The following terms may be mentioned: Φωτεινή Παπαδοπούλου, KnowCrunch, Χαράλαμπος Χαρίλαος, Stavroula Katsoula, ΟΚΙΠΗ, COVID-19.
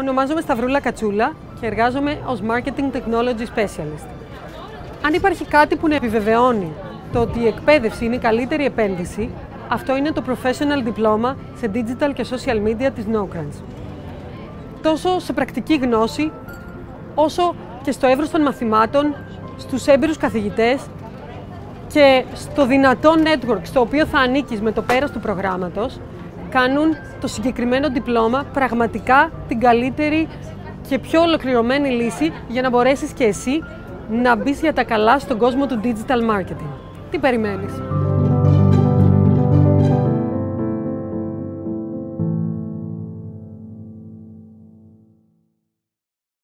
Ονομάζομαι Σταυρούλα Κατσούλα και εργάζομαι ως Marketing Technology Specialist. Αν υπάρχει κάτι που να επιβεβαιώνει το ότι η εκπαίδευση είναι η καλύτερη επένδυση, αυτό είναι το Professional Diploma σε Digital και Social Media της KnowCrunch. Τόσο σε πρακτική γνώση, όσο και στο εύρος των μαθημάτων, στους έμπειρους καθηγητές και στο δυνατό network στο οποίο θα ανήκεις με το πέρας του προγράμματος, κάνουν το συγκεκριμένο διπλώμα πραγματικά την καλύτερη και πιο ολοκληρωμένη λύση για να μπορέσεις και εσύ να μπεις για τα καλά στον κόσμο του digital marketing. Τι περιμένεις?